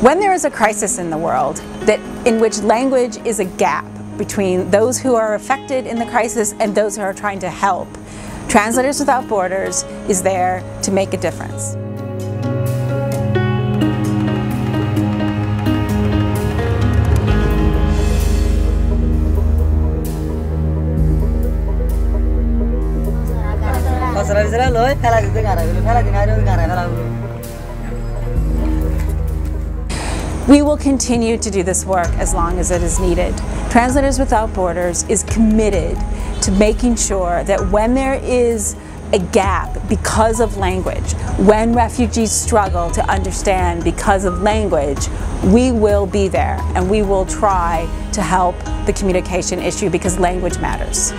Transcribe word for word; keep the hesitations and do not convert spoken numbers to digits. When there is a crisis in the world that, in which language is a gap between those who are affected in the crisis and those who are trying to help, Translators Without Borders is there to make a difference. We will continue to do this work as long as it is needed. Translators Without Borders is committed to making sure that when there is a gap because of language, when refugees struggle to understand because of language, we will be there and we will try to help the communication issue because language matters.